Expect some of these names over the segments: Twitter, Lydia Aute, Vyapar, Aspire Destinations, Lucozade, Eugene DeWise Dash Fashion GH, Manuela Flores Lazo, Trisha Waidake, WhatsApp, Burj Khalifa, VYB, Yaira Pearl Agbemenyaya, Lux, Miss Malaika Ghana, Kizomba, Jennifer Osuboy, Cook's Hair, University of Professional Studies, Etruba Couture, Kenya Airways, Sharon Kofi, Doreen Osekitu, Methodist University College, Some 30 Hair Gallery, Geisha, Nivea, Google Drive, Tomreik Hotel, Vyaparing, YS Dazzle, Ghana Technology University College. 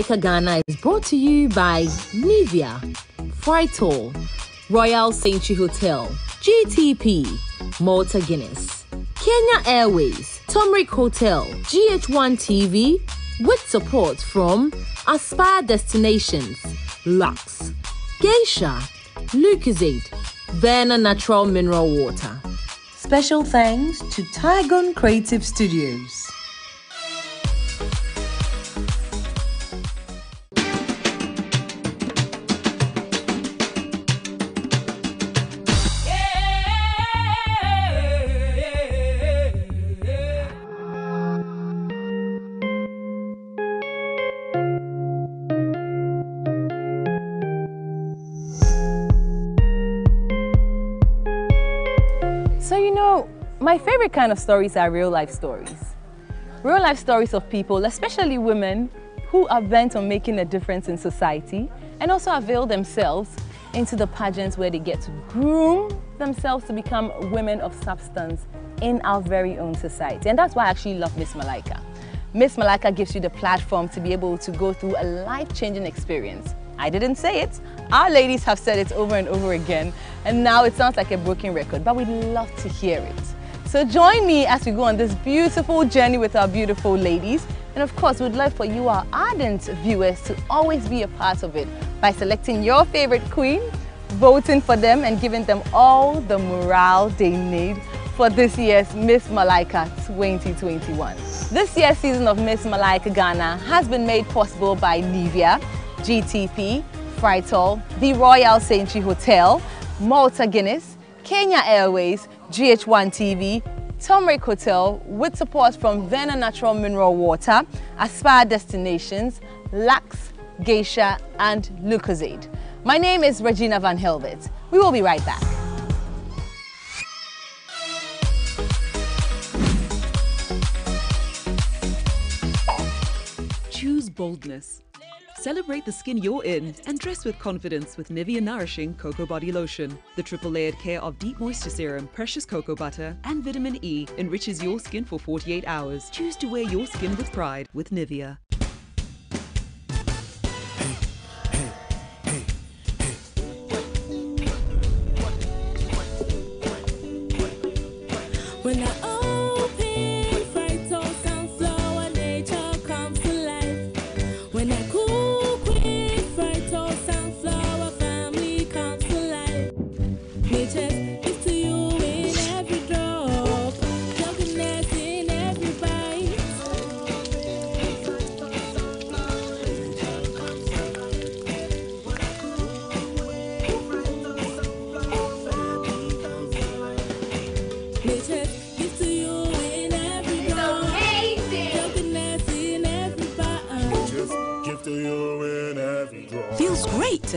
Malaika Ghana is brought to you by Nivea, Frytol, Royal Senchi Hotel, GTP, Malta Guinness, Kenya Airways, Tomreik Hotel, GH1 TV, with support from Aspire Destinations, Lux, Geisha, Lucozade, Verna Natural Mineral Water. Special thanks to Tigon Creative Studios. My favorite kind of stories are real-life stories. Real-life stories of people, especially women, who are bent on making a difference in society and also avail themselves into the pageants where they get to groom themselves to become women of substance in our very own society. And that's why I actually love Miss Malaika. Miss Malaika gives you the platform to be able to go through a life-changing experience. I didn't say it. Our ladies have said it over and over again, and now it sounds like a broken record, but we'd love to hear it. So join me as we go on this beautiful journey with our beautiful ladies. And of course, we'd love for you, our ardent viewers, to always be a part of it by selecting your favorite queen, voting for them, and giving them all the morale they need for this year's Miss Malaika 2021. This year's season of Miss Malaika Ghana has been made possible by Nivea, GTP, Frytol, the Royal Senchi Hotel, Malta Guinness, Kenya Airways, GH1 TV, Tomreik Hotel, with support from Verna Natural Mineral Water, Aspire Destinations, Lux, Geisha, and Lucozade. My name is Regina Van Helvert. We will be right back. Choose boldness. Celebrate the skin you're in and dress with confidence with Nivea Nourishing Cocoa Body Lotion. The triple layered care of deep moisture serum, precious cocoa butter, and vitamin E enriches your skin for 48 hours. Choose to wear your skin with pride with Nivea.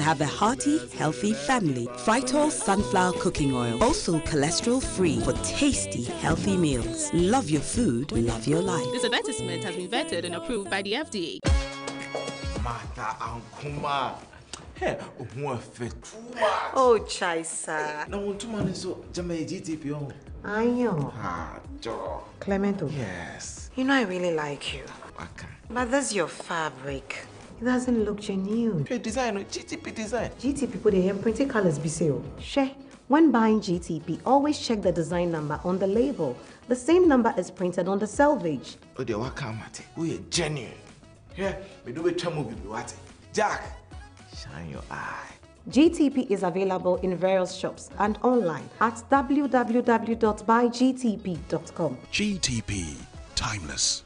Have a hearty, healthy family. Frytol sunflower cooking oil, also cholesterol-free, for tasty, healthy meals. Love your food, love your life. This advertisement has been vetted and approved by the FDA. Oh, chai, sir. No, GTP. Ayo. Clemento. Yes. You know I really like you. Okay. But that's your fabric. It doesn't look genuine. Hey, design, GTP design. GTP put here printed colors be sale. She, when buying GTP, always check the design number on the label. The same number is printed on the selvage. Oh, they work out, Matty. We are genuine. Here, we do a tremble with what? Jack, shine your eye. GTP is available in various shops and online at www.buygtp.com. GTP, timeless.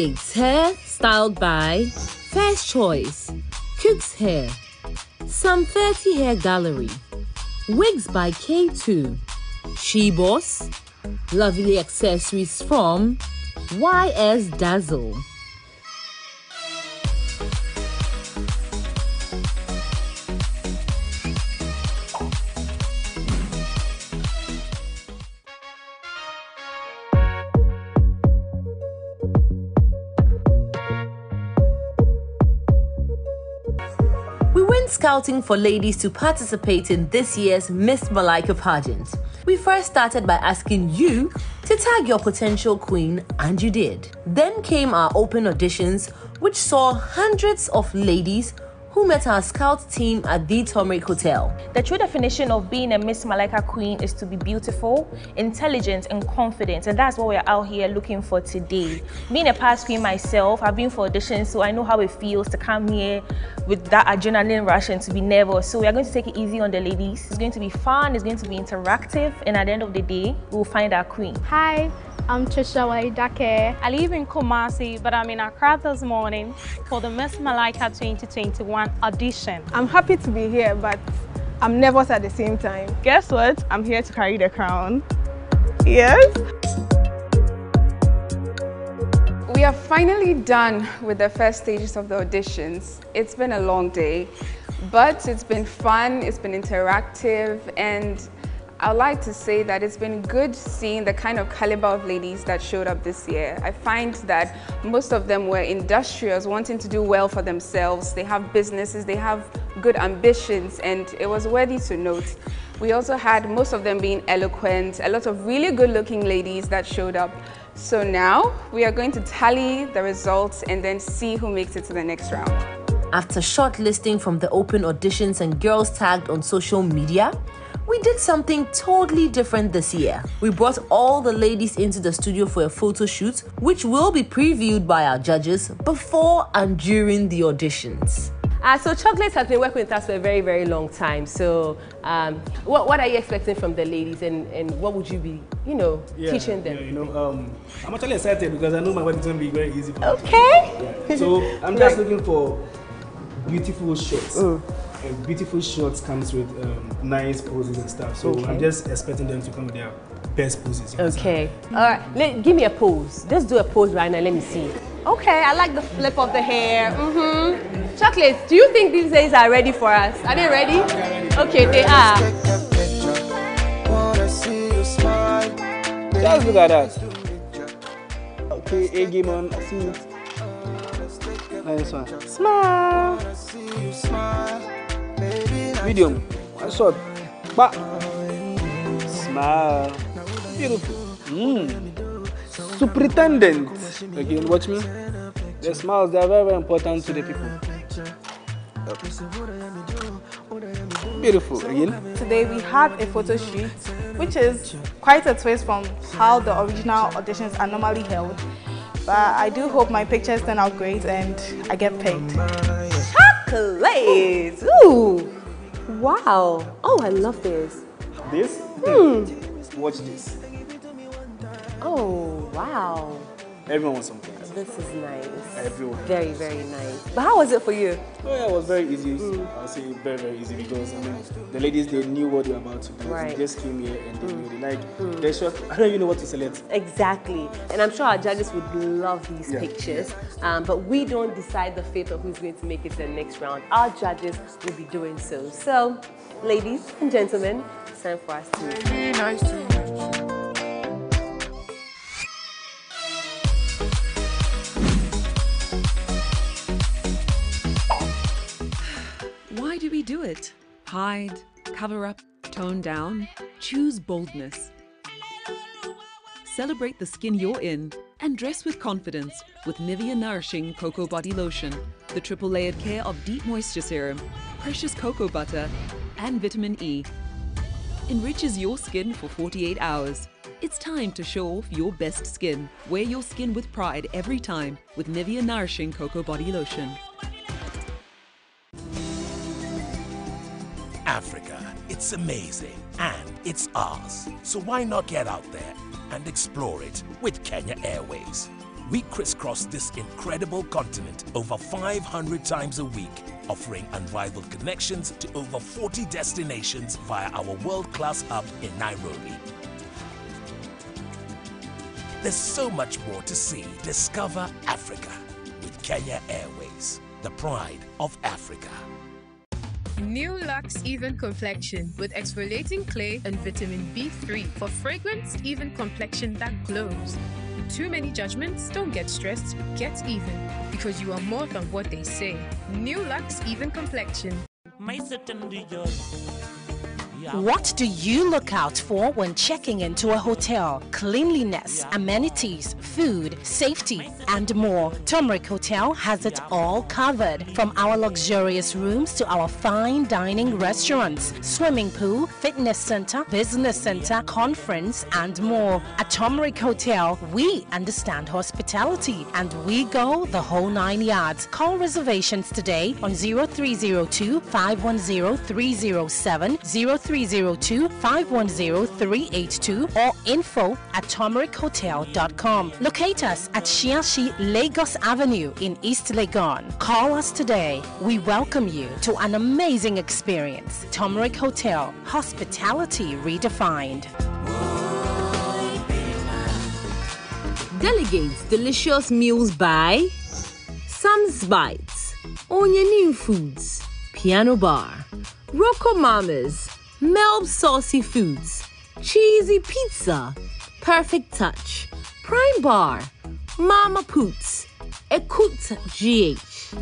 Waidake's hair, styled by First Choice, Cook's Hair, Some 30 Hair Gallery, Wigs by K2, She Boss, lovely accessories from YS Dazzle. Scouting for ladies to participate in this year's Miss Malaika pageant. We first started by asking you to tag your potential queen, and you did. Then came our open auditions, which saw hundreds of ladies who met our scout team at the Tomreik Hotel. The true definition of being a Miss Malaika queen is to be beautiful, intelligent, and confident, and that's what we're out here looking for today. Being a past queen myself, I've been for auditions, so I know how it feels to come here with that adrenaline rush and to be nervous. So we are going to take it easy on the ladies. It's going to be fun, it's going to be interactive, and at the end of the day, we'll find our queen. Hi. I'm Trisha Waidake. I live in Kumasi, but I'm in Accra this morning for the Miss Malaika 2021 audition. I'm happy to be here, but I'm nervous at the same time. Guess what? I'm here to carry the crown. Yes. We are finally done with the first stages of the auditions. It's been a long day, but it's been fun, it's been interactive, and I'd like to say that it's been good seeing the kind of caliber of ladies that showed up this year. I find that most of them were industrious, wanting to do well for themselves. They have businesses, they have good ambitions, and it was worthy to note. We also had most of them being eloquent, a lot of really good-looking ladies that showed up. So now we are going to tally the results and then see who makes it to the next round. After shortlisting from the open auditions and girls tagged on social media, we did something totally different this year. We brought all the ladies into the studio for a photo shoot, which will be previewed by our judges before and during the auditions. So Chocolate has been working with us for a very, very long time. So what are you expecting from the ladies, and what would you be, teaching them? Yeah, I'm actually excited because I know my work is going to be very easy for me. Yeah. So I'm just looking for beautiful shots. Beautiful shots comes with nice poses and stuff, so I'm just expecting them to come with their best poses. Alright, give me a pose. Let's do a pose right now, let me see. Okay, I like the flip of the hair. Chocolate, do you think these days are ready for us? Are they ready? Okay, they are. Just look at that. Okay, A game on, see. Nice one. Smile. Medium, short, back, smile, beautiful, superintendent, again watch me, the smiles, they are very, very important to the people, beautiful, again. Today we had a photo shoot, which is quite a twist from how the original auditions are normally held, but I do hope my pictures turn out great and I get paid. Chocolate! Ooh! Wow! Oh, I love this. This? Watch this. Oh, wow. Everyone wants something. This is nice. Everyone. Very, very nice. But how was it for you? Oh yeah, it was very easy. I'll say very, very easy because the ladies, they knew what they were about to do. Right. They just came here and they knew they like. They're sure, I don't even know what to select. Exactly. And I'm sure our judges would love these pictures. But we don't decide the fate of who's going to make it to the next round. Our judges will be doing so. So, ladies and gentlemen, it's time for us to... Why do we do it? Hide, cover up, tone down, choose boldness. Celebrate the skin you're in and dress with confidence with Nivea Nourishing Cocoa Body Lotion, the triple layered care of deep moisture serum, precious cocoa butter, and vitamin E. Enriches your skin for 48 hours. It's time to show off your best skin. Wear your skin with pride every time with Nivea Nourishing Cocoa Body Lotion. Africa, it's amazing and it's ours. So why not get out there and explore it with Kenya Airways? we crisscross this incredible continent over 500 times a week, offering unrivaled connections to over 40 destinations via our world-class hub in Nairobi. There's so much more to see. Discover Africa with Kenya Airways, the pride of Africa. New Lux Even Complexion with exfoliating clay and vitamin B3 for fragrance even complexion that glows. With too many judgments, don't get stressed, get even. Because you are more than what they say. New Lux Even Complexion. What do you look out for when checking into a hotel? Cleanliness, amenities, food, safety, and more. Tomreik Hotel has it all covered. From our luxurious rooms to our fine dining restaurants, swimming pool, fitness center, business center, conference, and more. At Tomreik Hotel, we understand hospitality, and we go the whole 9 yards. Call reservations today on 0302 510 307 0302-510-382 or info@tomreikhotel.com. Locate us at Shiashi Lagos Avenue in East Legon. Call us today. We welcome you to an amazing experience. Tomreik Hotel, hospitality redefined. Delegates delicious meals by Sam's Bites, Onion New Foods, Piano Bar, Rocco Mama's, Melb Saucy Foods, Cheesy Pizza, Perfect Touch, Prime Bar, Mama Poots, Ekut GH.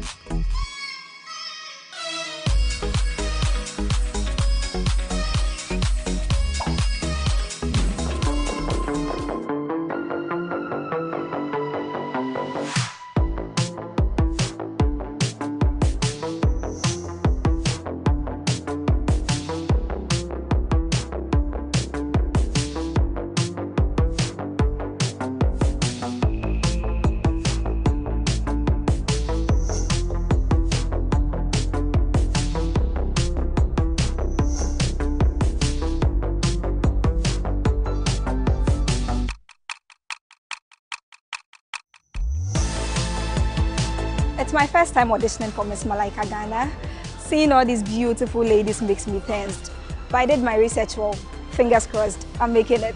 It's my first time auditioning for Miss Malaika Ghana. Seeing all these beautiful ladies makes me tensed. But I did my research well. Fingers crossed, I'm making it.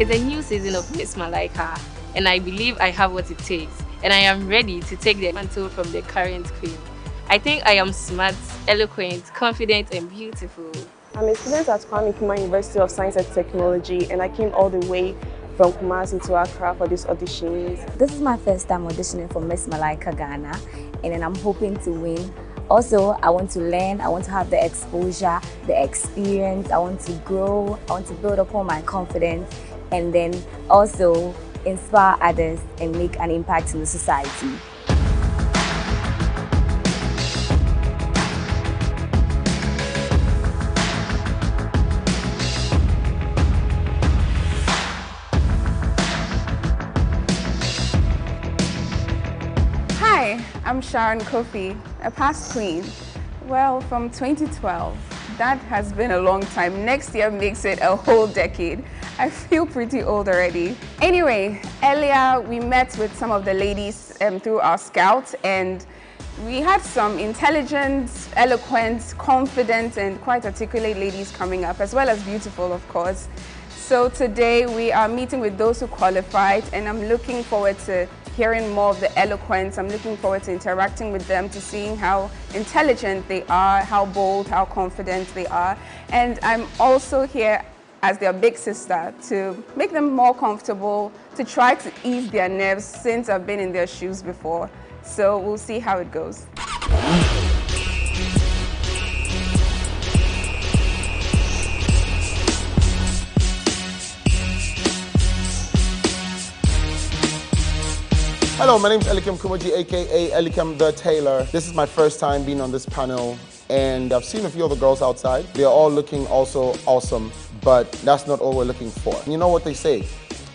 It's a new season of Miss Malaika, and I believe I have what it takes. And I am ready to take the mantle from the current queen. I think I am smart, eloquent, confident, and beautiful. I'm a student at Kwame Nkrumah University of Science and Technology, and I came all the way from Kumasi to Accra for these auditions. This is my first time auditioning for Miss Malaika Ghana, and then I'm hoping to win. Also, I want to learn, I want to have the exposure, the experience, I want to grow, I want to build upon my confidence, and then also inspire others and make an impact in the society. I'm Sharon Kofi, a past queen. Well, from 2012, that has been a long time. Next year makes it a whole decade. I feel pretty old already. Anyway, earlier we met with some of the ladies through our scout, and we had some intelligent, eloquent, confident, and quite articulate ladies coming up, as well as beautiful, of course. So today we are meeting with those who qualified, and I'm looking forward to hearing more of the eloquence. I'm looking forward to interacting with them, to seeing how intelligent they are, how bold, how confident they are. And I'm also here as their big sister to make them more comfortable, to try to ease their nerves since I've been in their shoes before. So we'll see how it goes. Hello, my name is Elikem Kumaji, aka Elikem The Tailor. This is my first time being on this panel, and I've seen a few of the girls outside. They're all looking also awesome, but that's not all we're looking for. You know what they say,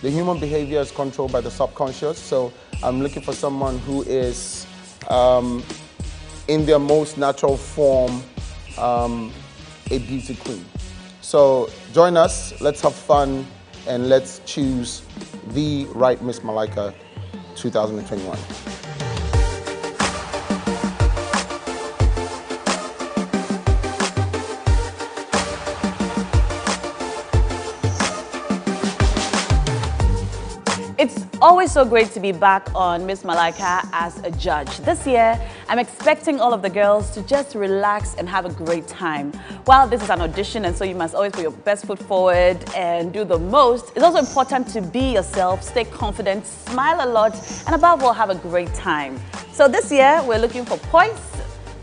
the human behavior is controlled by the subconscious, so I'm looking for someone who is in their most natural form, a beauty queen. So join us, let's have fun, and let's choose the right Miss Malaika 2021. Always so great to be back on Miss Malaika as a judge. This year, I'm expecting all of the girls to just relax and have a great time. While this is an audition and so you must always put your best foot forward and do the most, it's also important to be yourself, stay confident, smile a lot, and above all, have a great time. So this year, we're looking for points,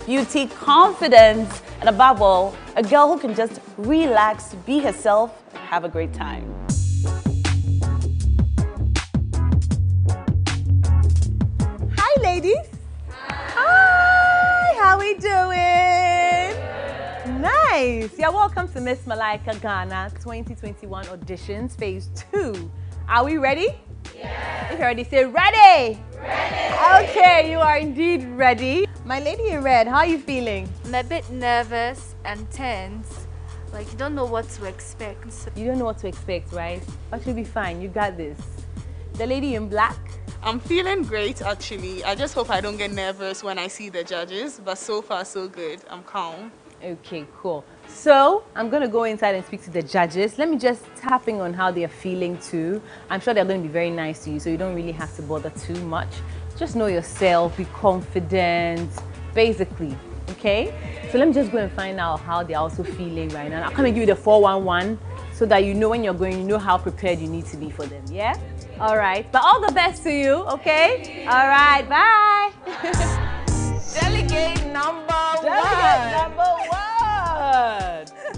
beauty, confidence, and above all, a girl who can just relax, be herself, have a great time. Ladies, hi, how we doing? Nice. Yeah, welcome to Miss Malaika Ghana 2021 auditions phase 2. Are we ready? Yes. If you already say ready. Ready. Okay, you are indeed ready. My lady in red, how are you feeling? I'm a bit nervous and tense. Like, you don't know what to expect. You don't know what to expect, right? But you'll be fine. You got this. The lady in black. I'm feeling great, actually. I just hope I don't get nervous when I see the judges, but so far, so good. I'm calm. Okay, cool. So, I'm going to go inside and speak to the judges. Let me just tap in on how they are feeling too. I'm sure they're going to be very nice to you, so you don't really have to bother too much. Just know yourself, be confident, basically, okay? So let me just go and find out how they're also feeling right now. I'm going to give you the 411 so that you know when you're going, you know how prepared you need to be for them, yeah? All right, but all the best to you, okay? All right, bye. Delegate number one.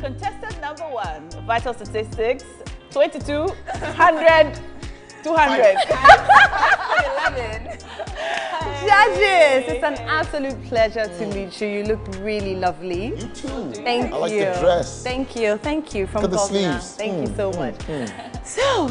Contestant number one. Vital statistics, 22, 100, 200. 11. Judges, it's an absolute pleasure to meet you. You look really lovely. You too. Thank you. I like the dress. Thank you, From Ghana. The sleeves. Thank you so much. So,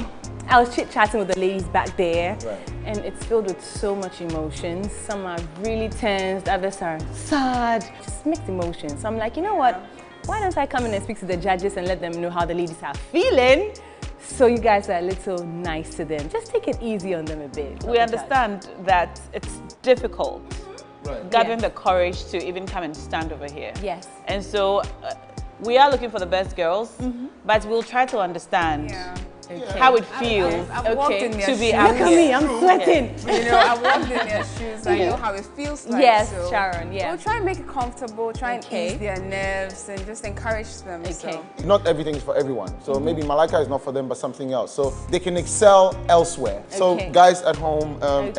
I was chit-chatting with the ladies back there, right, and it's filled with so much emotions. Some are really tensed, others are sad, just mixed emotions. So I'm like, you know what, why don't I come in and speak to the judges and let them know how the ladies are feeling, so you guys are a little nice to them. Just take it easy on them a bit. We understand that it's difficult, right, gathering the courage to even come and stand over here. Yes. And so we are looking for the best girls, but we'll try to understand. Yeah. Okay. How it feels I've walked in their shoes. Look at me, I'm sweating. You know, I've walked in their shoes. I know how it feels like. Yes, so Sharon, yeah. We'll try and make it comfortable, try and ease their nerves and just encourage them. Okay. So. Not everything is for everyone. So maybe Malaika is not for them, but something else. So they can excel elsewhere. So guys at home and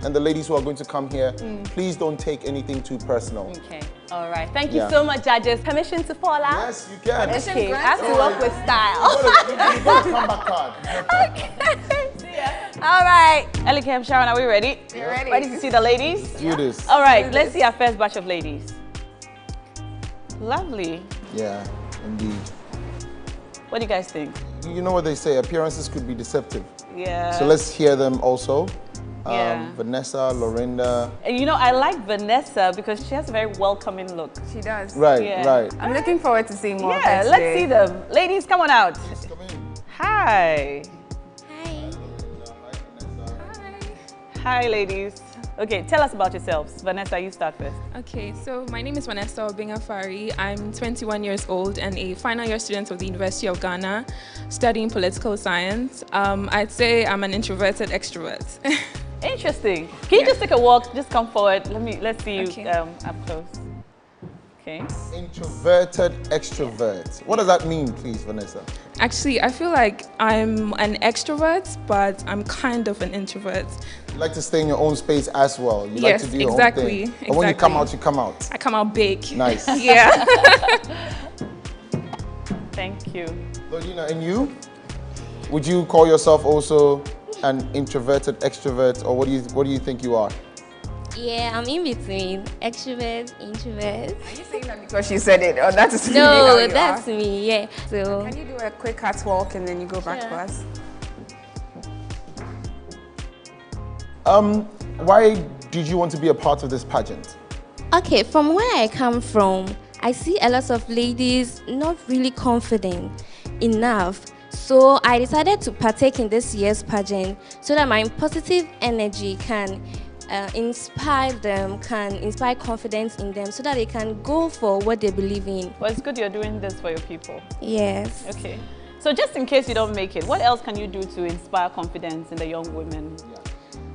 the ladies who are going to come here, please don't take anything too personal. Okay. All right, thank you so much, judges. Permission to fall out? Yes, you can. Permission granted. I have to work with style. You got a comeback card. Okay. See ya. All right. Elikem, Sharon, are we ready? We're ready. Ready to see the ladies? Do this. All right, let's see our first batch of ladies. Lovely. Yeah, indeed. What do you guys think? You know what they say, appearances could be deceptive. Yeah. So let's hear them also. Vanessa, Lorinda. And you know, I like Vanessa because she has a very welcoming look. She does. Right, right. I'm looking forward to seeing more. Yeah, let's see them. Ladies, come on out. Please come in. Hi. Hi. Hi, ladies. Okay, tell us about yourselves. Vanessa, you start first. Okay, so my name is Vanessa Obingafari. I'm 21 years old and a final year student of the University of Ghana, studying political science. I'd say I'm an introverted extrovert. Interesting. Can you just take a walk? Just come forward. Let's see you up close. Okay. Introverted extrovert. What does that mean, please, Vanessa? Actually, I feel like I'm an extrovert, but I'm kind of an introvert. You like to stay in your own space as well. You like to do your own thing. But when you come out, you come out. I come out big. Nice. Yeah. Thank you. Lorena, and you? Would you call yourself also an introverted extrovert, or what do you think you are? Yeah, I'm in between. Extrovert, introvert. Are you saying that because she said it, or that's really how you are? No, that's me, yeah. So can you do a quick cat walk and then you go back to us? Why did you want to be a part of this pageant? Okay, from where I come from, I see a lot of ladies not really confident enough. So I decided to partake in this year's pageant so that my positive energy can inspire them, can inspire confidence in them so that they can go for what they believe in. Well, it's good you're doing this for your people. Yes. Okay. So just in case you don't make it, what else can you do to inspire confidence in the young women?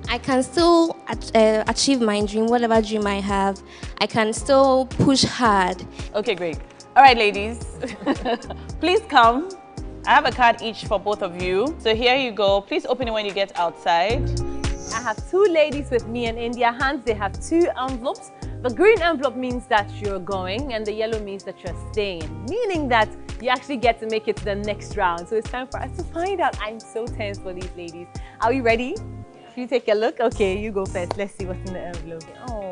I can still achieve my dream, whatever dream I have. I can still push hard. Okay, great. All right, ladies, please come. I have a card each for both of you. So here you go. Please open it when you get outside. I have two ladies with me, and in their hands they have two envelopes. The green envelope means that you're going, and the yellow means that you're staying, meaning that you actually get to make it to the next round. So it's time for us to find out. I'm so tense for these ladies. Are we ready? Should you take a look? Okay, you go first. Let's see what's in the envelope. Oh,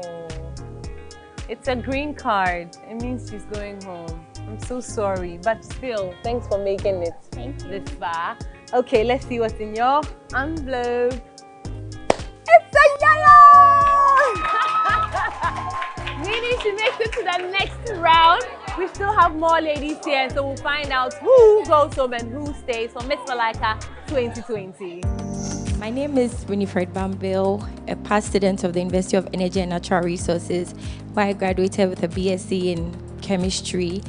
it's a green card. It means she's going home. I'm so sorry, but still, thanks for making it. Thank you. This far. Okay, let's see what's in your envelope. It's a yayo! Meaning she makes it to the next round. We still have more ladies here, so we'll find out who goes home and who stays for Miss Malaika 2020. My name is Winifred Bambil, a past student of the University of Energy and Natural Resources, where I graduated with a BSc in chemistry.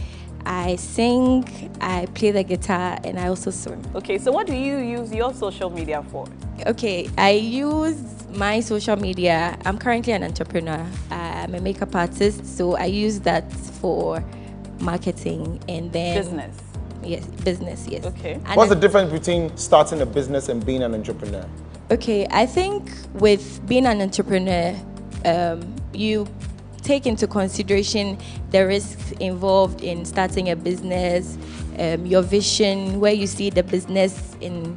I sing, I play the guitar, and I also swim. Okay, so what do you use your social media for? Okay, I use my social media. I'm currently an entrepreneur. I'm a makeup artist, so I use that for marketing and then... Business. Yes, business, yes. Okay. And what's the difference between starting a business and being an entrepreneur? Okay, I think with being an entrepreneur, you take into consideration the risks involved in starting a business, your vision, where you see the business in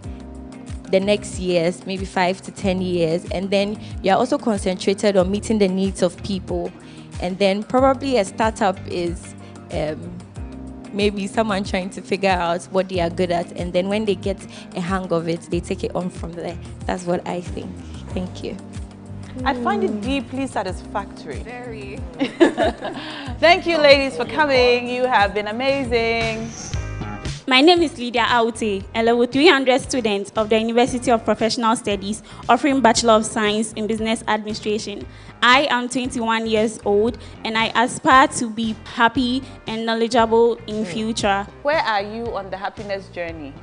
the next years, maybe 5 to 10 years, and then you're also concentrated on meeting the needs of people. And then probably a startup is maybe someone trying to figure out what they are good at, and then when they get a hang of it, they take it on from there. That's what I think. Thank you. I find it deeply satisfactory. Very. Thank you, ladies, for coming. You have been amazing. My name is Lydia Aute, a level 300 student of the University of Professional Studies, offering Bachelor of Science in Business Administration. I am 21 years old, and I aspire to be happy and knowledgeable in future. Where are you on the happiness journey?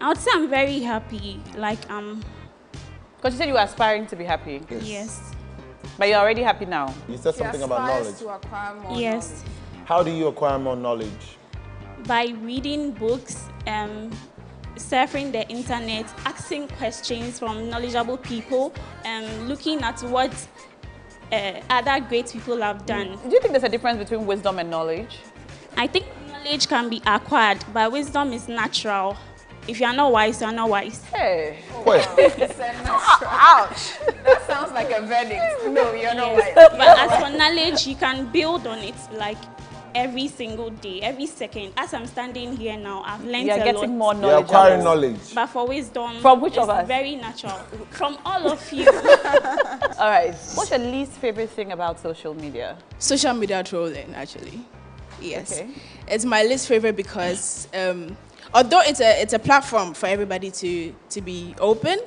I would say I'm very happy. Like, because you said you were aspiring to be happy. Yes. Yes. But you're already happy now. You said something about knowledge. To acquire more yes. Knowledge. How do you acquire more knowledge? By reading books, surfing the internet, asking questions from knowledgeable people, looking at what other great people have done. Do you think there's a difference between wisdom and knowledge? I think knowledge can be acquired, but wisdom is natural. If you are not wise, you are not wise. Hey. Oh, wow. Ouch. That sounds like a verdict. No, you're not wise. But as for knowledge, you can build on it, like, every single day, every second. As I'm standing here now, I've learned a lot. You're getting more knowledge. You're acquiring knowledge. But for wisdom, from which of us? Very natural. From all of you. All right. What's your least favorite thing about social media? Social media trolling, actually. Yes. Okay. It's my least favorite because although it's a platform for everybody to be open,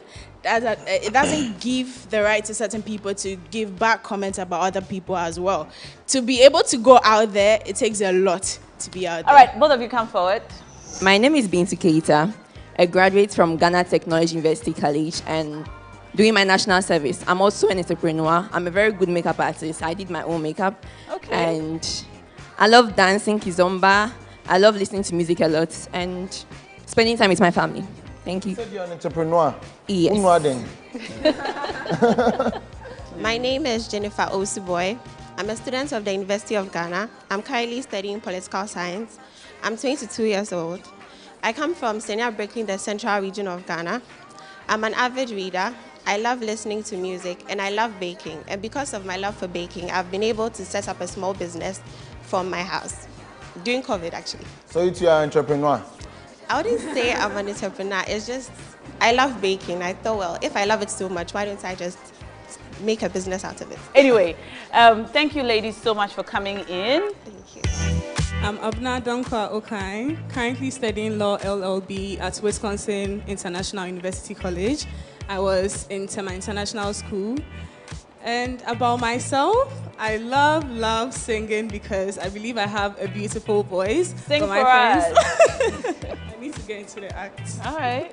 it doesn't give the right to certain people to give back comments about other people as well. To be able to go out there, it takes a lot to be out there. All right, both of you come forward. My name is Bintu Keita, a graduate from Ghana Technology University College and doing my national service. I'm also an entrepreneur. I'm a very good makeup artist. I did my own makeup. Okay. And I love dancing, kizomba. I love listening to music a lot and spending time with my family. Thank you. You said you're an entrepreneur. Yes. My name is Jennifer Osuboy. I'm a student of the University of Ghana. I'm currently studying political science. I'm 22 years old. I come from Senior Brooklyn, the central region of Ghana. I'm an avid reader. I love listening to music and I love baking. And because of my love for baking, I've been able to set up a small business from my house. During COVID, actually. So you two are an entrepreneur? I wouldn't say I'm an entrepreneur. It's just, I love baking. I thought, well, if I love it so much, why don't I just make a business out of it? Anyway, thank you ladies so much for coming in. Thank you. I'm Abna Dankwa Okai, currently studying Law LLB at Wisconsin International University College. I was in Tema International School. And about myself, I love singing because I believe I have a beautiful voice. Sing for us. I need to get into the act. All right.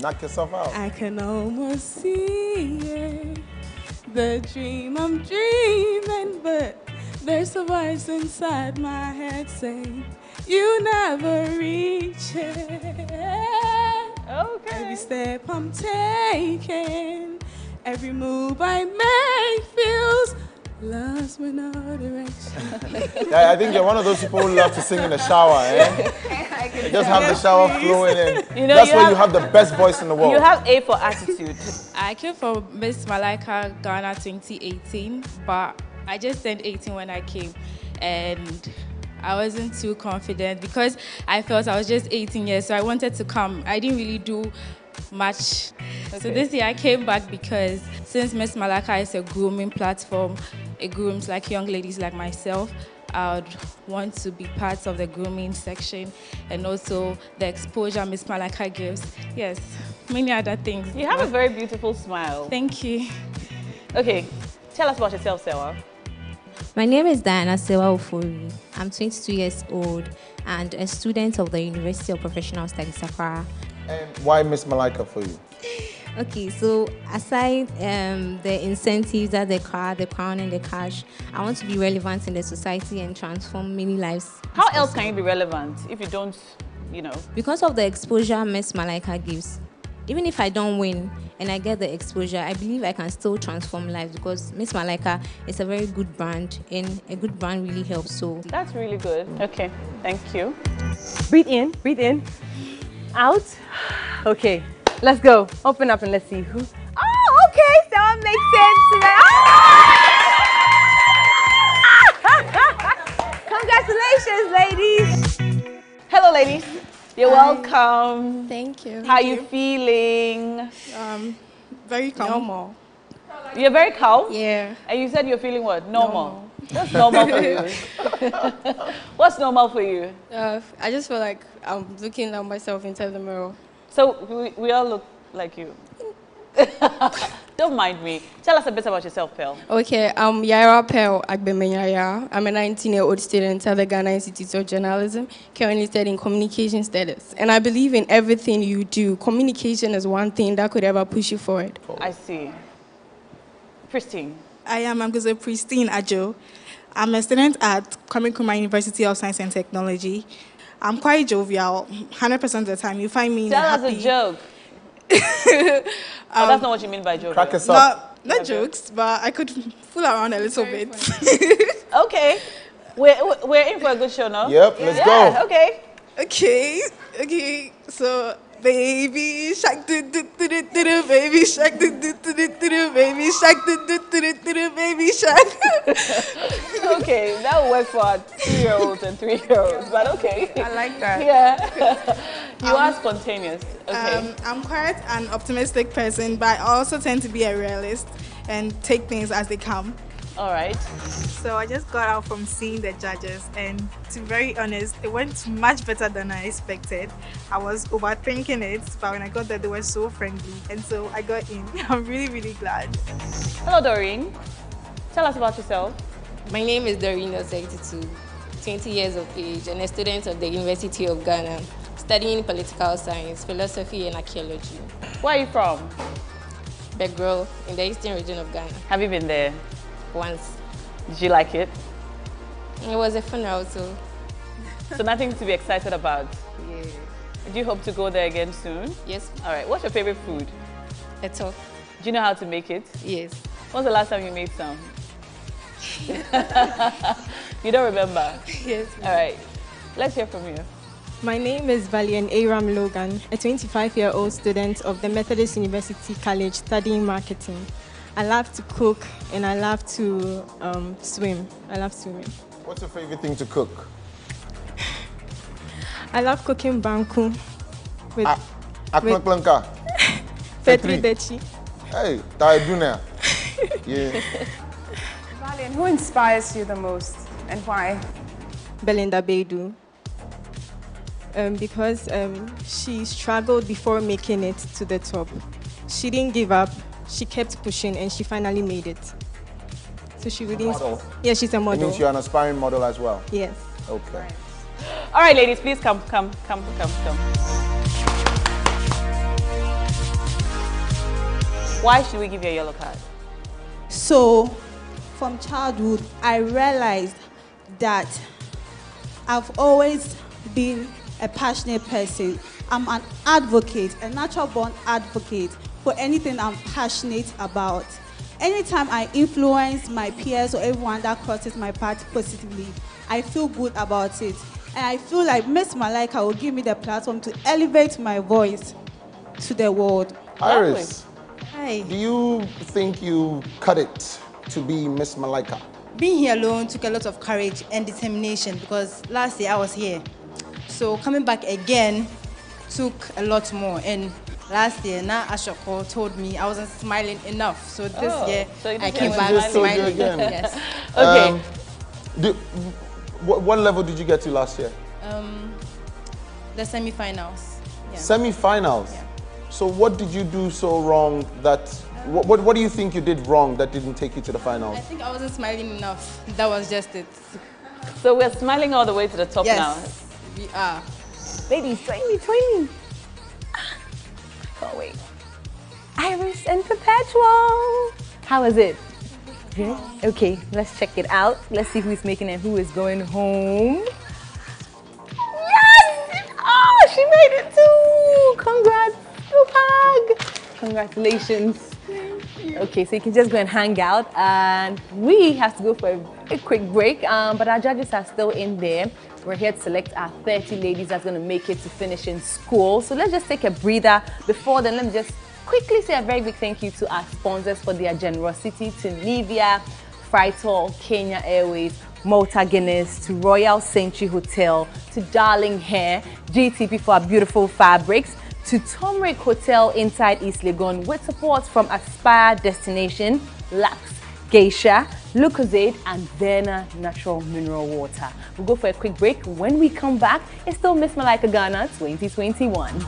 Knock yourself out. I can almost see it, the dream I'm dreaming, but there's a voice inside my head saying, you never reach it. Okay. Every step I'm taking, every move I make feels lost with no direction. Yeah, I think you're one of those people who love to sing in the shower, eh? You just have the shower flowing in. You know, that's why you have the best voice in the world. You have A for attitude. I came from Miss Malaika Ghana 2018, but I just turned 18 when I came, and I wasn't too confident because I felt I was just 18 years, so I wanted to come. I didn't really do much. Okay. So this year I came back because since Miss Malaika is a grooming platform, it grooms like young ladies like myself. I would want to be part of the grooming section and also the exposure Miss Malaika gives. Yes, many other things. You have a very beautiful smile. Thank you. Okay, tell us about yourself, Sewa. My name is Diana Sewa Ofori. I'm 22 years old and a student of the University of Professional Studies, Accra. And why Miss Malaika for you? Okay, so aside the incentives that they car, the crown and the cash, I want to be relevant in the society and transform many lives. How else can you be relevant if you don't, you know? Because of the exposure Miss Malaika gives. Even if I don't win and I get the exposure, I believe I can still transform lives because Miss Malaika is a very good brand and a good brand really helps. So that's really good. Okay, thank you. Breathe in, out. Okay. Let's go. Open up and let's see who. Oh, okay. Someone makes sense. Congratulations, ladies. Hello, ladies. You're welcome. Thank you. How are you feeling? Very calm. Normal. You're very calm? Yeah. And you said you're feeling what? Normal. That's normal for you. What's normal for you? I just feel like I'm looking at myself inside the mirror. So we all look like you. Don't mind me. Tell us a bit about yourself, Pearl. Okay, I'm Yaira Pearl Agbemenyaya. I'm a 19-year-old student at the Ghana Institute of Journalism, currently studying communication studies. And I believe in everything you do. Communication is one thing that could ever push you forward. I see. Pristine. I am Amgoze Pristine Ajo. I'm a student at Kwame Nkrumah University of Science and Technology. I'm quite jovial, 100% of the time. You find me happy. That's a joke. Oh, that's not what you mean by joke. Crack us up. Not jokes, but I could fool around a little bit. Okay. We're in for a good show now. Yep, let's go. Okay. Okay. So, baby shark, baby shark, baby shark, baby shark. Okay, that will work for our 2-year-olds and 3-year-olds, but okay. I like that. Yeah. You are spontaneous. Okay. I'm quite an optimistic person, but I also tend to be a realist and take things as they come. All right. So I just got out from seeing the judges, and to be very honest, it went much better than I expected. I was overthinking it, but when I got there, they were so friendly, and so I got in. I'm really glad. Hello, Doreen. Tell us about yourself. My name is Doreen Osekitu, 20 years of age, and a student of the University of Ghana, studying political science, philosophy, and archaeology. Where are you from? Begrel, in the eastern region of Ghana. Have you been there? Once. Did you like it? It was a funeral too. So nothing to be excited about? Yeah. Do you hope to go there again soon? Yes. All right. What's your favorite food? Eto. Do you know how to make it? Yes. When's the last time you made some? You don't remember? Yes. All right. Let's hear from you. My name is Valian Aram Logan, a 25-year-old student of the Methodist University College studying marketing. I love to cook and I love to swim. I love swimming. What's your favorite thing to cook? I love cooking banku with Akmaklanka. Petri Dechi. Hey, Taiduna. Yeah. Valiant, who inspires you the most and why? Belinda Beidou, because she struggled before making it to the top. She didn't give up, she kept pushing, and she finally made it. So she really... Yeah, she's a model. It means you're an aspiring model as well? Yes. Okay. Right. All right, ladies, please come. Why should we give you a yellow card? So, from childhood, I realized that I've always been a passionate person. I'm an advocate, a natural-born advocate for anything I'm passionate about. Anytime I influence my peers or everyone that crosses my path positively, I feel good about it. And I feel like Miss Malaika will give me the platform to elevate my voice to the world. Iris, hi. Do you think you cut it to be Miss Malaika? Being here alone took a lot of courage and determination because last year I was here. So coming back again took a lot more. And last year, Na Ashoko told me I wasn't smiling enough. So this year, so I came back smiling. Yes. Okay. What level did you get to last year? The semi-finals. Yeah. Semi-finals? Yeah. So what did you do so wrong that... What do you think you did wrong that didn't take you to the finals? I think I wasn't smiling enough. That was just it. So we're smiling all the way to the top now. Yes, we are. Ladies, 2020. Oh wait, Iris and Perpetual. How is it? Good? Okay, let's check it out. Let's see who's making it, who is going home. Yes! Oh, she made it too! Congrats, Tupag! Congratulations. Okay, so you can just go and hang out, and we have to go for a quick break, but our judges are still in there. We're here to select our 30 ladies that's going to make it to finish in school. So let's just take a breather. Before then, let me just quickly say a very big thank you to our sponsors for their generosity, to Nivea, Frytol, Kenya Airways, Malta Guinness, to Royal Senchi Hotel, to Darling Hair, GTP for our beautiful fabrics, to Tomreik Hotel inside East Legon with support from Aspire Destination, Lux, Geisha, Lucozade, and Verna Natural Mineral Water. We'll go for a quick break. When we come back, it's still Miss Malaika Ghana 2021.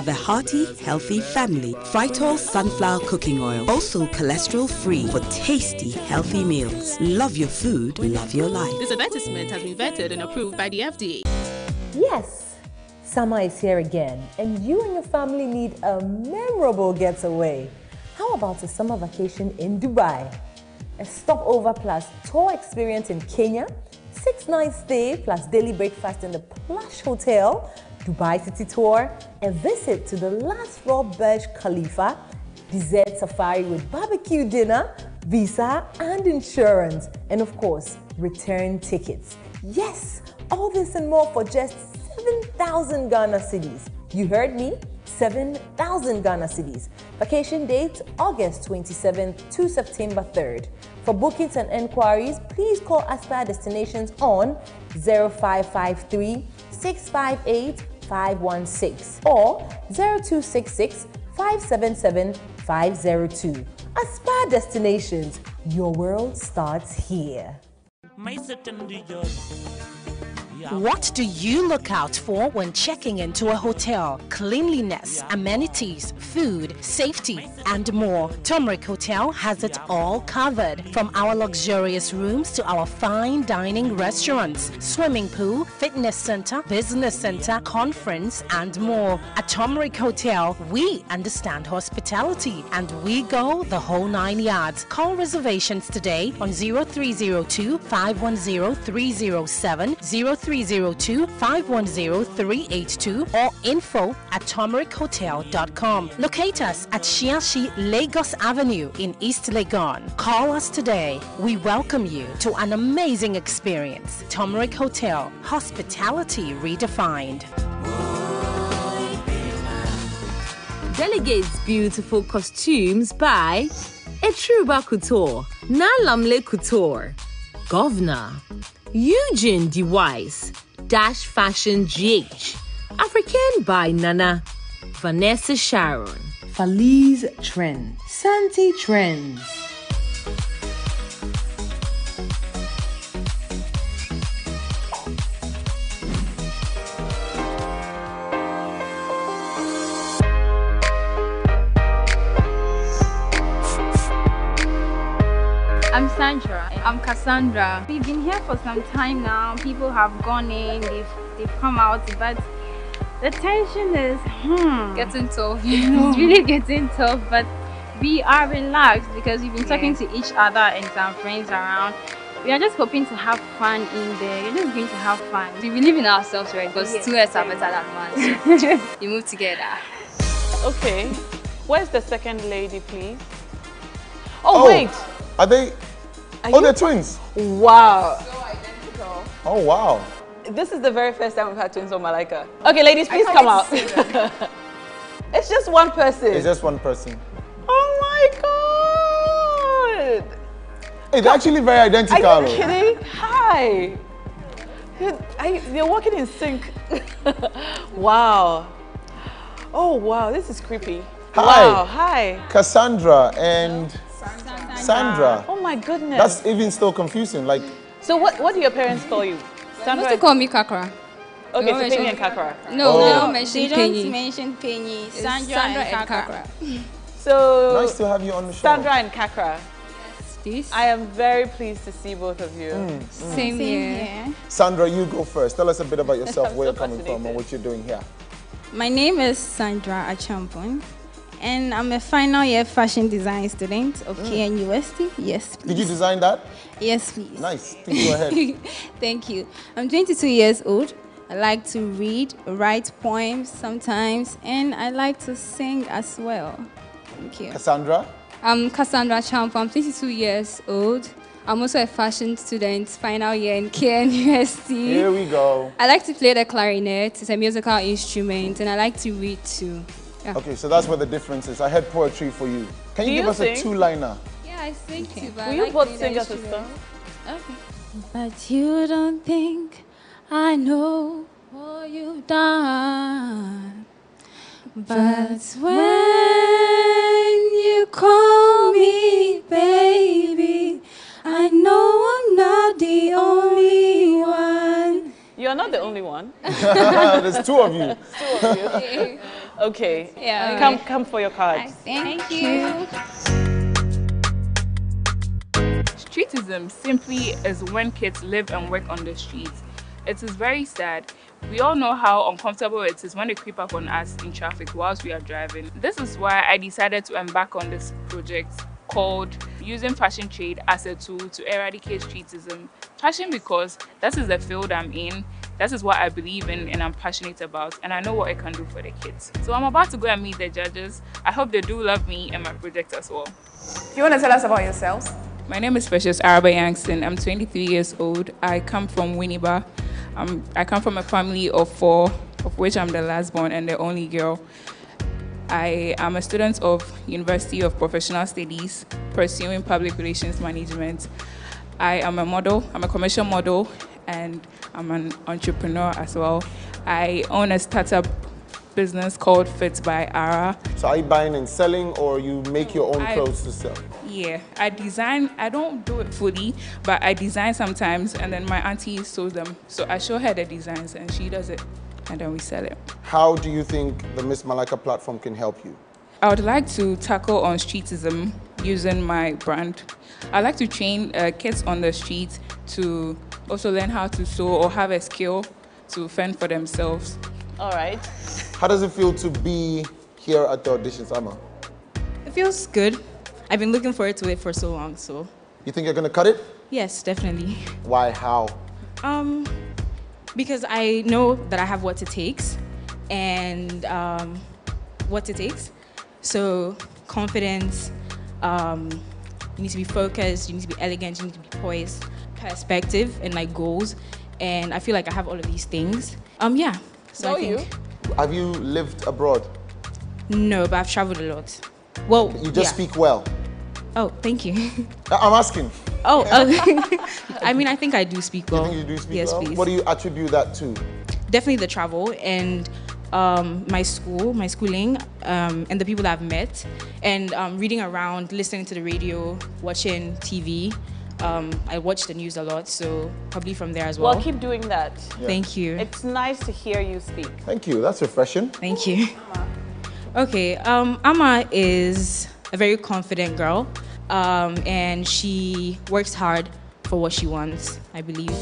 Have a hearty, healthy family. Frytol sunflower cooking oil, also cholesterol-free for tasty, healthy meals. Love your food, love your life. This advertisement has been vetted and approved by the FDA. Yes, summer is here again, and you and your family need a memorable getaway. How about a summer vacation in Dubai? A stopover plus tour experience in Kenya, 6-night stay plus daily breakfast in the plush hotel, Dubai City Tour, a visit to the last floor Burj Khalifa, dessert safari with barbecue dinner, visa and insurance, and of course, return tickets. Yes, all this and more for just 7,000 Ghana cedis. You heard me, 7,000 Ghana cedis. Vacation date, August 27th to September 3rd. For bookings and enquiries, please call Aspire Destinations on 0553-658-516 or 0266-577-502. Aspire Destinations, your world starts here. What do you look out for when checking into a hotel? Cleanliness, amenities, food, safety, and more. Tomreik Hotel has it all covered. From our luxurious rooms to our fine dining restaurants, swimming pool, fitness center, business center, conference, and more. At Tomreik Hotel, we understand hospitality and we go the whole 9 yards. Call reservations today on 0302-510-307, 0302-510-382, or info@tomreikhotel.com. Locate us at Shiashi, Lagos Avenue in East Legon. Call us today. We welcome you to an amazing experience. Tomreik Hotel, hospitality redefined. Delegates beautiful costumes by Etruba Couture, Nalamle Couture, Governor, Eugene DeWise, Dash Fashion GH, African by Nana, Vanessa Sharon, Feliz Trend, Santi Trends. I'm Cassandra. We've been here for some time now. People have gone in, they've come out, but the tension is getting tough. It's really getting tough, but we are relaxed because we've been talking to each other and some friends around. We are just hoping to have fun in there. We're just going to have fun. We believe in ourselves, right? Because two heads are better than one. You move together. Okay. Where's the second lady, please? Oh wait. Are they? Oh, they're twins! Wow! So identical. Oh, wow! This is the very first time we've had twins on Malaika. Okay, ladies, please come out. It's just one person. It's just one person. Oh my god! It's actually very identical. Are you kidding? Hi! They're walking in sync. Wow! Oh wow, this is creepy. Hi! Wow, hi! Cassandra and... Sandra. Oh my goodness. That's even still confusing. Like. So what do your parents call you? Sandra. They used to call me Kakra. Okay, so Penny and Kakra. No, they don't mention Penny. They don't mention Penny. Sandra and Kakra. So nice to have you on the show. Sandra and Kakra. Yes, please. I am very pleased to see both of you. Same here. Sandra, you go first. Tell us a bit about yourself, where you're coming from, and what you're doing here. My name is Sandra Achampong. And I'm a final year fashion design student of KNUST. Yes, please. Did you design that? Yes, please. Nice. Please go ahead. Thank you. I'm 22 years old. I like to read, write poems sometimes, and I like to sing as well. Thank you. Cassandra? I'm Cassandra Champo. I'm 22 years old. I'm also a fashion student, final year in KNUST. Here we go. I like to play the clarinet. It's a musical instrument, and I like to read too. Yeah. Okay, so that's where the difference is. I had poetry for you. Can you give us a two-liner? Yeah, I sing too, but will you both sing us a song? Okay. But you don't think I know all you've done. But when you call me baby, I know I'm not the only one. You're not the only one. There's two of you. There's two of you. Okay. Yeah. Come for your cards. Thank you. Streetism simply is when kids live and work on the streets. It is very sad. We all know how uncomfortable it is when they creep up on us in traffic whilst we are driving. This is why I decided to embark on this project called Using Fashion Trade as a Tool to Eradicate Streetism. Fashion because this is the field I'm in. This is what I believe in and I'm passionate about, and I know what I can do for the kids. So I'm about to go and meet the judges. I hope they do love me and my project as well. Do you want to tell us about yourselves? My name is Precious Araba Yankson. I'm 23 years old. I come from Winneba. I come from a family of 4, of which I'm the last born and the only girl. I am a student of University of Professional Studies, pursuing Public Relations Management. I am a model. I'm a commercial model. And I'm an entrepreneur as well. I own a startup business called Fit by Ara. So are you buying and selling, or you make your own clothes to sell? Yeah, I design. I don't do it fully, but I design sometimes, and then my auntie sews them. So I show her the designs and she does it, and then we sell it. How do you think the Miss Malaika platform can help you? I would like to tackle on streetism using my brand. I like to train kids on the street to also learn how to sew or have a skill to fend for themselves. All right. How does it feel to be here at the auditions, Amma? It feels good. I've been looking forward to it for so long, so. You think you're gonna cut it? Yes, definitely. Why, how? Because I know that I have what it takes, and so confidence, you need to be focused, you need to be elegant, you need to be poised, perspective, and like goals. And I feel like I have all of these things. Yeah, so I think. Have you lived abroad? No, but I've traveled a lot. Well, you just speak well. Oh, thank you. I'm asking. Oh, I mean, I think I do speak well. You think you do speak well? Yes, please. What do you attribute that to? Definitely the travel and my school, my schooling, and the people that I've met, and reading around, listening to the radio, watching TV. I watch the news a lot, so probably from there as well. Well, keep doing that. Yeah. Thank you. It's nice to hear you speak. Thank you. That's refreshing. Thank you. Okay, Amma is a very confident girl, and she works hard for what she wants, I believe.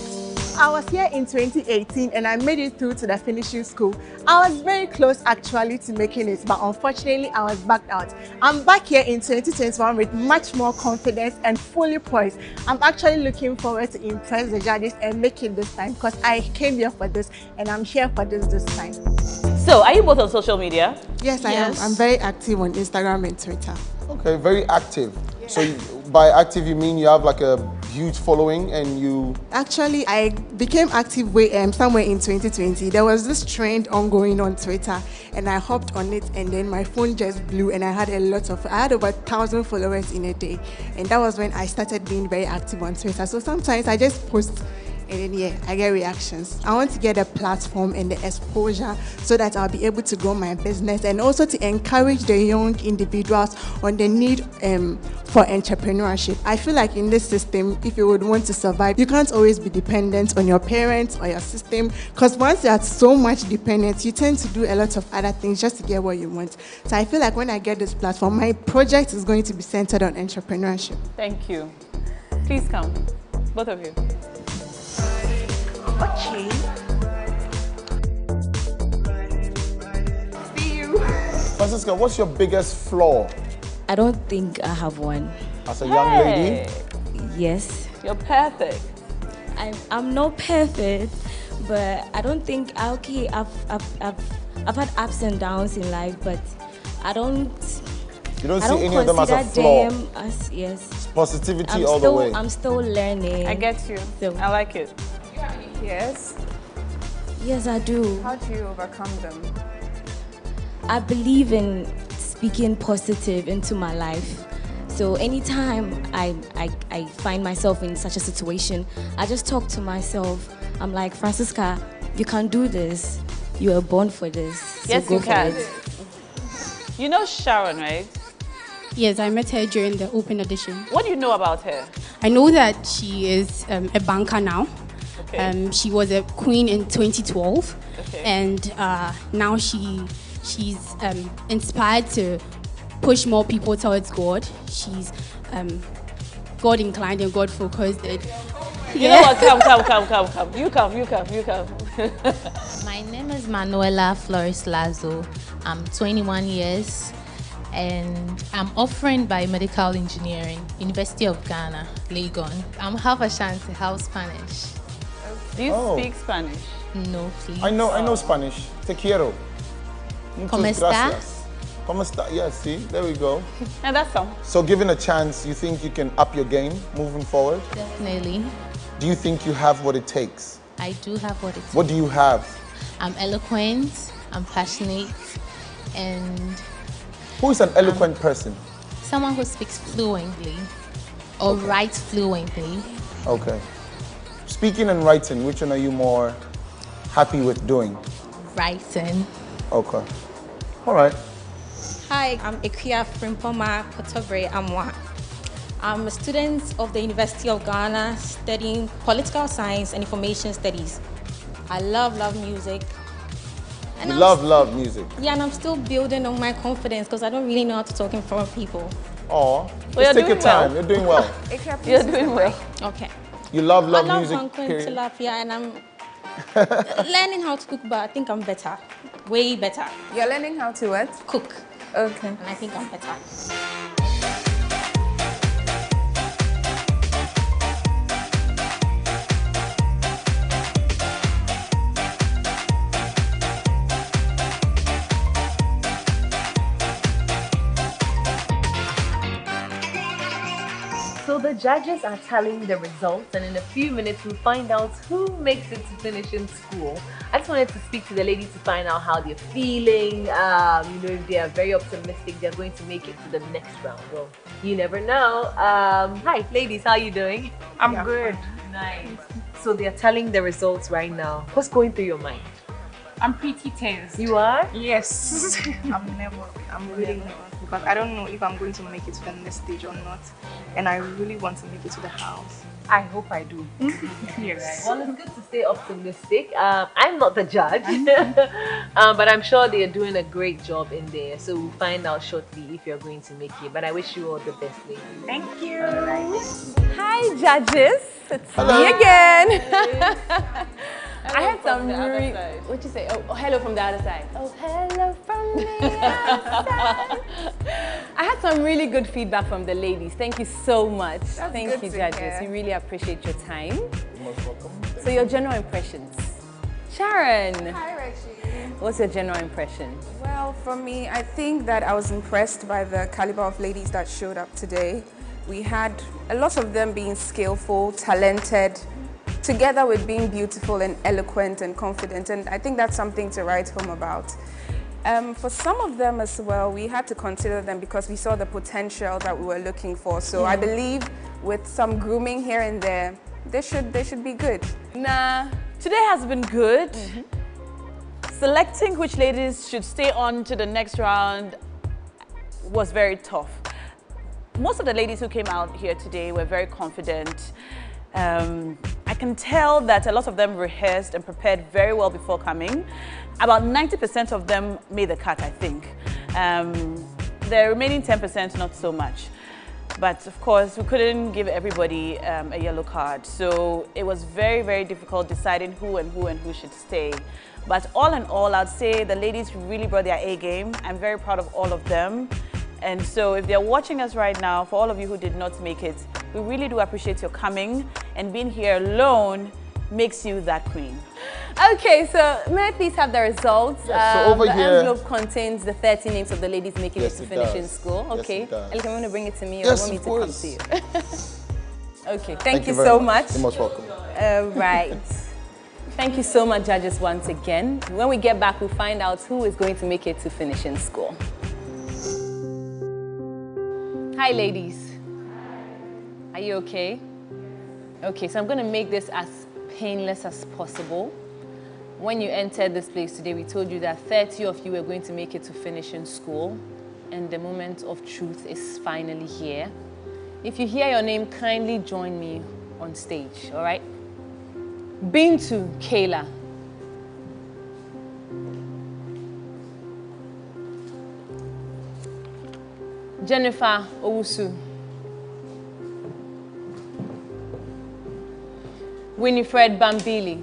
I was here in 2018 and I made it through to the finishing school. I was very close actually to making it, but unfortunately I was backed out. I'm back here in 2021 with much more confidence and fully poised. I'm actually looking forward to impress the judges and make it this time, because I came here for this and I'm here for this time. So, are you both on social media? Yes, I am. I'm very active on Instagram and Twitter. Okay, very active. Yeah. So by active you mean you have like a huge following and you... Actually, I became active somewhere in 2020. There was this trend ongoing on Twitter and I hopped on it, and then my phone just blew and I had I had over 1,000 followers in a day. And that was when I started being very active on Twitter. So sometimes I just post and then I get reactions. I want to get a platform and the exposure so that I'll be able to grow my business, and also to encourage the young individuals on the need for entrepreneurship. I feel like in this system, if you would want to survive, you can't always be dependent on your parents or your system, because once you are so much dependent, you tend to do a lot of other things just to get what you want. So I feel like when I get this platform, my project is going to be centered on entrepreneurship. Thank you. Please come, both of you. Okay. See you. Francisca, what's your biggest flaw? I don't think I have one. As a young lady? Yes. You're perfect. I'm not perfect, but I don't think, okay, I've had ups and downs in life, but I don't... You don't see any of them as a flaw? Yes. Positivity all the way. I'm still learning. I get you. So. I like it. Yes. Yes, I do. How do you overcome them? I believe in speaking positive into my life. So anytime I find myself in such a situation, I just talk to myself. I'm like, Francisca, you can do this. You are born for this. So yes, you can. You know Sharon, right? Yes, I met her during the open audition. What do you know about her? I know that she is a banker now. Okay. She was a queen in 2012, okay. And now she's inspired to push more people towards God. She's God inclined and God focused. You know what? Come. You come. My name is Manuela Flores Lazo. I'm 21 years, and I'm offering biomedical engineering, University of Ghana, Legon. I'm half Ashanti, half Spanish. Do you speak Spanish? No, please. I know Spanish. Te quiero. ¿Cómo estás? ¿Cómo estás? Yeah, see, there we go. And that's all. So given a chance, you think you can up your game moving forward? Definitely. Do you think you have what it takes? I do have what it takes. What do you have? I'm eloquent, I'm passionate, and... Who is an eloquent person? Someone who speaks fluently, or writes fluently. Okay. Speaking and writing, which one are you more happy with doing? Writing. Okay. All right. Hi, I'm Ekia Frimpoma Potobre Amwa. I'm a student of the University of Ghana studying political science and information studies. I love music. And love music. Yeah, and I'm still building on my confidence because I don't really know how to talk in front of people. Oh, well, take your time. Well. You're doing well. You're doing well. Okay. You love music. I love Tilapia, yeah, and I'm learning how to cook, but I think I'm better. Way better. You're learning how to what? Cook. Okay. And I think I'm better. So the judges are tallying the results, and in a few minutes we'll find out who makes it to finish in school. I just wanted to speak to the ladies to find out how they're feeling. You know, if they are very optimistic, they're going to make it to the next round. Well, you never know. Hi, ladies, how are you doing? I'm good. Nice. So they are telling the results right now. What's going through your mind? I'm pretty tense. You are? Yes. I'm really nervous. Because I don't know if I'm going to make it to the next stage or not, and I really want to make it to the house. I hope I do. Yes. Well, it's good to stay optimistic. I'm not the judge, but I'm sure they're doing a great job in there. So we'll find out shortly if you're going to make it. But I wish you all the best, ladies. Thank you. Right. Hi, judges. It's me again. I had some really. What'd you say? Oh, hello from the other side. Oh, hello from the other side. I had some really good feedback from the ladies. Thank you so much. Thank you, judges. We really appreciate your time. You're most welcome. So your general impressions, Sharon. Hi, Reggie. What's your general impression? Well, for me, I think that I was impressed by the caliber of ladies that showed up today. We had a lot of them being skillful, talented, together with being beautiful and eloquent and confident, and I think that's something to write home about. For some of them as well, we had to consider them because we saw the potential that we were looking for. So I believe with some grooming here and there, they should be good. Nah, today has been good. Selecting which ladies should stay on to the next round was very tough. Most of the ladies who came out here today were very confident. I can tell that a lot of them rehearsed and prepared very well before coming. About 90% of them made the cut, I think. The remaining 10%, not so much. But of course, we couldn't give everybody a yellow card. So it was very, very difficult deciding who should stay. But all in all, I'd say the ladies really brought their A game. I'm very proud of all of them. And so if they're watching us right now, for all of you who did not make it, we really do appreciate your coming, and being here alone makes you that queen. Okay, so may I please have the results? Yes, so over the here, envelope contains the 30 names of the ladies making it to finish in school. Okay, Elikem, you want to bring it to me, or yes, you want me to come to you? Okay, thank you so much. You're most welcome. All right. Thank you so much, judges, once again. When we get back, we'll find out who is going to make it to finish in school. Hi, ladies. Are you okay? Okay, so I'm gonna make this as painless as possible. When you entered this place today, we told you that 30 of you were going to make it to finish in school, and the moment of truth is finally here. If you hear your name, kindly join me on stage, all right? Bintu Kayla. Jennifer Owusu. Winifred Bambili.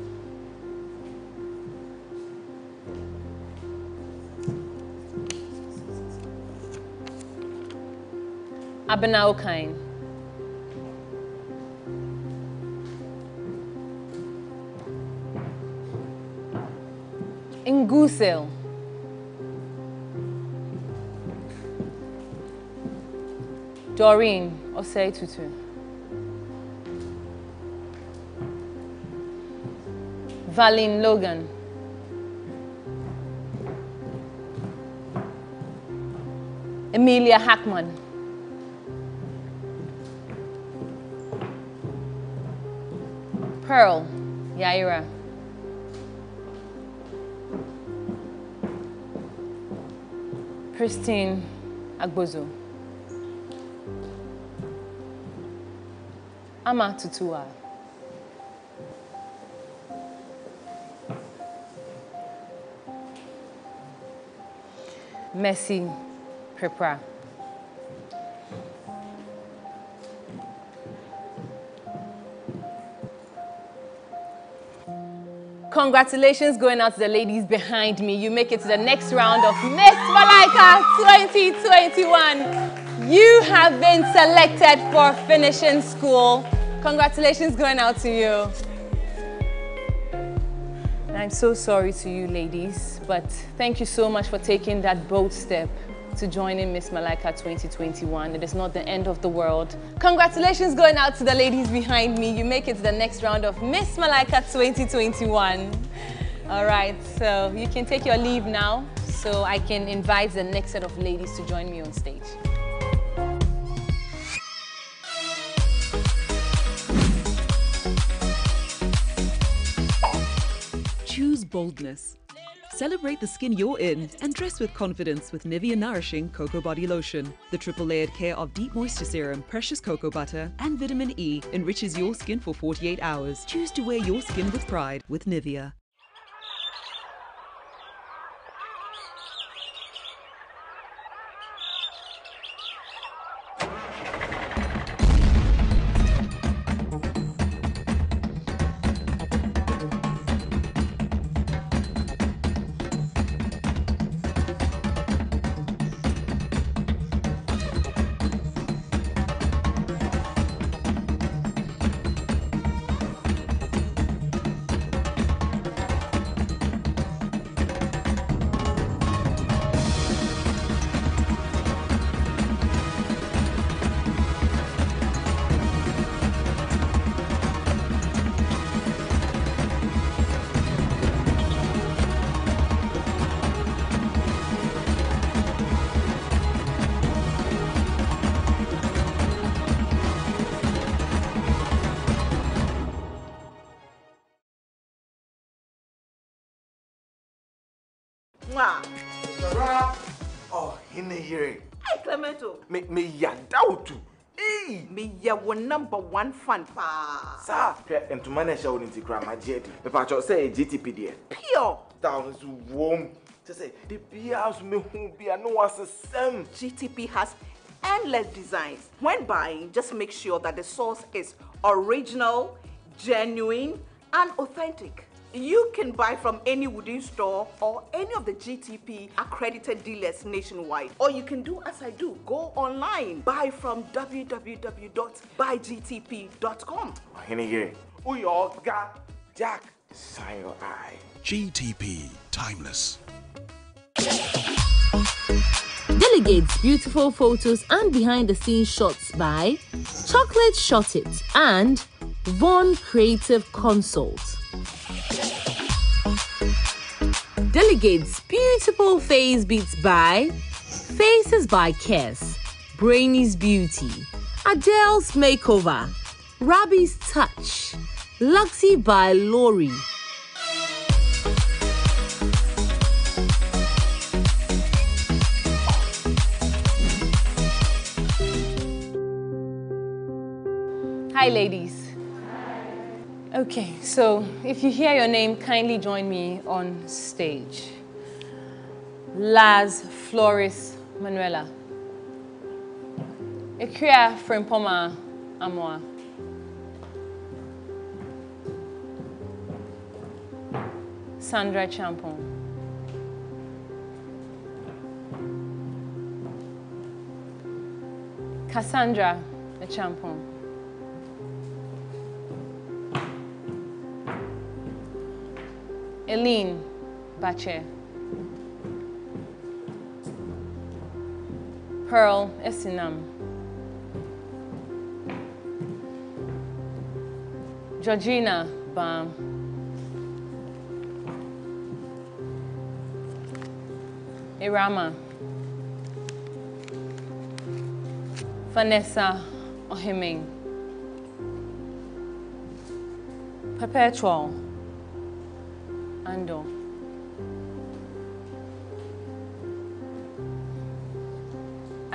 Abena Okain. Ngusel. Doreen Oseitutu. Valin Logan. Emilia Hackman. Pearl Yaira. Pristine Agbozo. Ama Tutua. Messi Prepra. Congratulations going out to the ladies behind me. You make it to the next round of Miss Malaika 2021. You have been selected for finishing school. Congratulations going out to you. And I'm so sorry to you ladies, but thank you so much for taking that bold step to joining Miss Malaika 2021. It is not the end of the world. Congratulations going out to the ladies behind me. You make it to the next round of Miss Malaika 2021. All right, so you can take your leave now so I can invite the next set of ladies to join me on stage. Choose boldness. Celebrate the skin you're in and dress with confidence with Nivea Nourishing Cocoa Body Lotion. The triple layered care of Deep Moisture Serum, Precious Cocoa Butter and Vitamin E enriches your skin for 48 hours. Choose to wear your skin with pride with Nivea. Me ya doubt too. Me ya one #1 fan pa. Sa, and to manage your Instagram, jetty. The patch say GTP. Pure. Down to warm. Just say the beers me who be a no as the same. GTP has endless designs. When buying, just make sure that the source is original, genuine, and authentic. You can buy from any wooden store or any of the GTP accredited dealers nationwide. Or you can do as I do, go online. Buy from www.buygtp.com. Jack, sign your eye. GTP, timeless. Delegates beautiful photos and behind-the-scenes shots by Chocolate Shot It and Von Creative Consult. Delegates beautiful face beats by Faces by Kes, Brainy's Beauty, Adele's Makeover, Rabi's Touch, Luxy by Lori. Hi ladies. Okay, so if you hear your name, kindly join me on stage. Laz Flores Manuela. Ekria Frempoma Amoa. Sandra Champon. Cassandra Champon. Eileen Bache. Pearl Esinam. Georgina Bam. Irama. Vanessa Ohiming. Perpetual Ando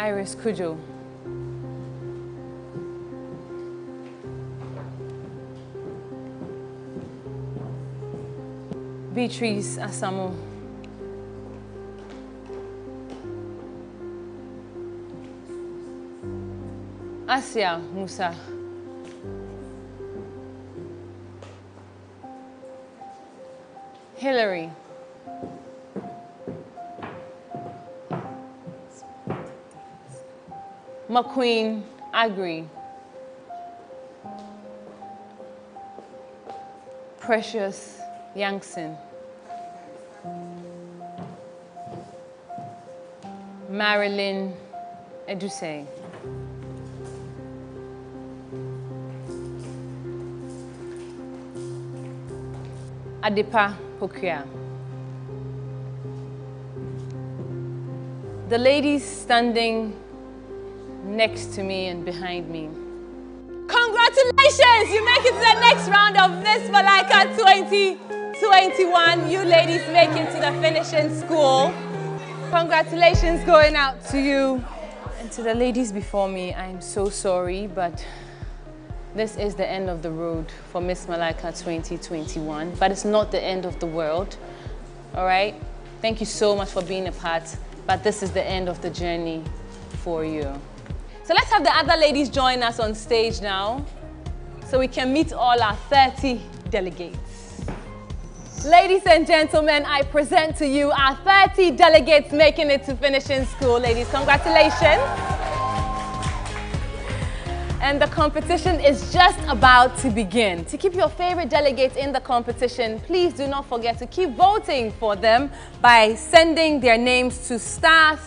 Iris Kujo. Beatrice Asamo. Asia Musa. Hillary. McQueen Agri. Precious Yangson. Marilyn Edusei. Adipa Pokia. The ladies standing next to me and behind me. Congratulations! You make it to the next round of Miss Malaika 2021. You ladies make it to the finishing school. Congratulations going out to you. And to the ladies before me, I'm so sorry, but this is the end of the road for Miss Malaika 2021, but it's not the end of the world, all right? Thank you so much for being a part, but this is the end of the journey for you. So let's have the other ladies join us on stage now so we can meet all our 30 delegates. Ladies and gentlemen, I present to you our 30 delegates making it to finishing school. Ladies, congratulations. And the competition is just about to begin. To keep your favorite delegates in the competition, please do not forget to keep voting for them by sending their names to *711*808.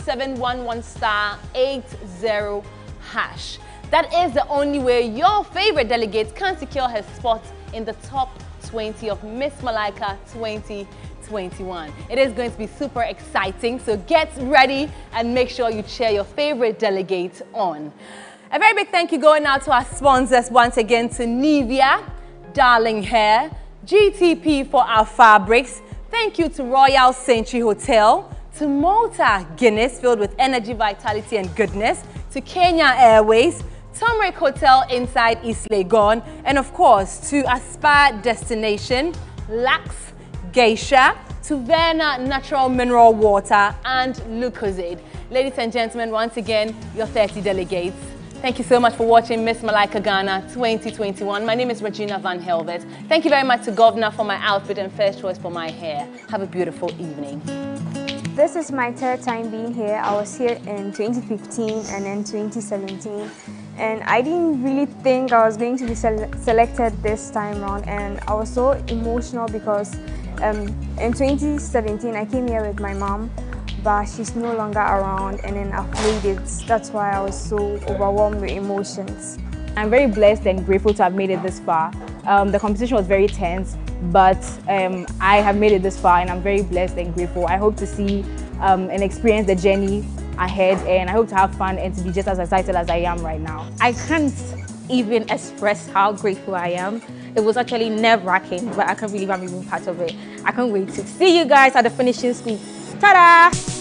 That is the only way your favorite delegate can secure her spot in the top 20 of Miss Malaika 2021. It is going to be super exciting, so get ready and make sure you cheer your favorite delegate on. A very big thank you going out to our sponsors once again, to Nivea, Darling Hair, GTP for our fabrics. Thank you to Royal Senchi Hotel, to Malta Guinness filled with energy, vitality and goodness, to Kenya Airways, Tomreik Hotel inside East Legon, and of course to Aspire Destination, Lux, Geisha, to Verna Natural Mineral Water and Lucozade. Ladies and gentlemen, once again, your 30 delegates. Thank you so much for watching Miss Malaika Ghana 2021. My name is Regina Van Helvert. Thank you very much to Governor for my outfit and First Choice for my hair. Have a beautiful evening. This is my third time being here. I was here in 2015 and in 2017. And I didn't really think I was going to be selected this time around. And I was so emotional because in 2017, I came here with my mom, but she's no longer around, and then I've played it. That's why I was so overwhelmed with emotions. I'm very blessed and grateful to have made it this far. The competition was very tense, but I have made it this far and I'm very blessed and grateful. I hope to see and experience the journey ahead, and I hope to have fun and to be just as excited as I am right now. I can't even express how grateful I am. It was actually nerve-wracking, but I can't believe I'm even part of it. I can't wait to see you guys at the finishing school. Ta-da!